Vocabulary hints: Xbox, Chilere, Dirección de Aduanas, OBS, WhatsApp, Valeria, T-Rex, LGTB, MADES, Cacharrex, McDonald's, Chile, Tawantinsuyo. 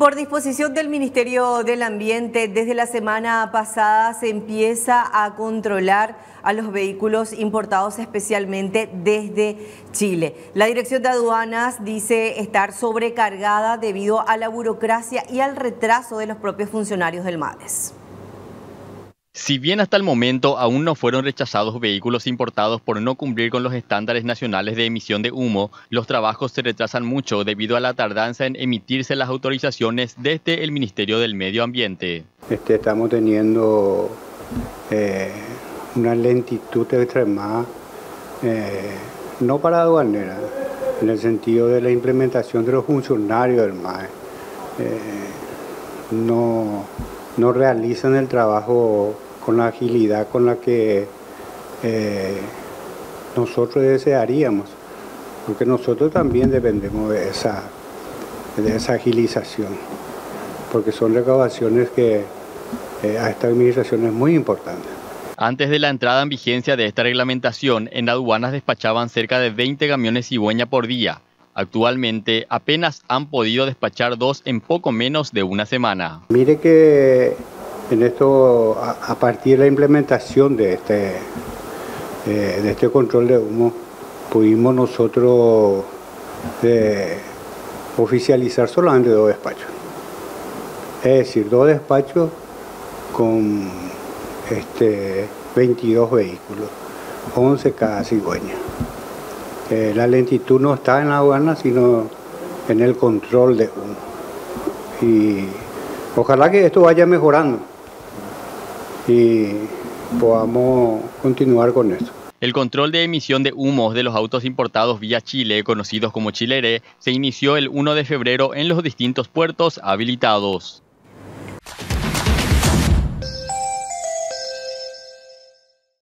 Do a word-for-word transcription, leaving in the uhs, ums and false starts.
Por disposición del Ministerio del Ambiente, desde la semana pasada se empieza a controlar a los vehículos importados especialmente desde Chile. La Dirección de Aduanas dice estar sobrecargada debido a la burocracia y al retraso de los propios funcionarios del MADES. Si bien hasta el momento aún no fueron rechazados vehículos importados por no cumplir con los estándares nacionales de emisión de humo, los trabajos se retrasan mucho debido a la tardanza en emitirse las autorizaciones desde el Ministerio del Medio Ambiente. Este, estamos teniendo eh, una lentitud extremada, eh, no para aduanera, en el sentido de la implementación de los funcionarios del MADES. Eh, no, no realizan el trabajo con la agilidad con la que eh, nosotros desearíamos, porque nosotros también dependemos de esa, de esa agilización, porque son recaudaciones que eh, a esta administración es muy importante. Antes de la entrada en vigencia de esta reglamentación, en aduanas despachaban cerca de veinte camiones cigüeña por día. Actualmente apenas han podido despachar dos en poco menos de una semana. Mire que en esto, a, a partir de la implementación de este, eh, de este control de humo, pudimos nosotros eh, oficializar solamente dos despachos. Es decir, dos despachos con este, veintidós vehículos, once cada cigüeña. Eh, la lentitud no está en la aduana, sino en el control de humo. Y ojalá que esto vaya mejorando y podamos continuar con esto. El control de emisión de humos de los autos importados vía Chile, conocidos como Chilere, se inició el primero de febrero en los distintos puertos habilitados.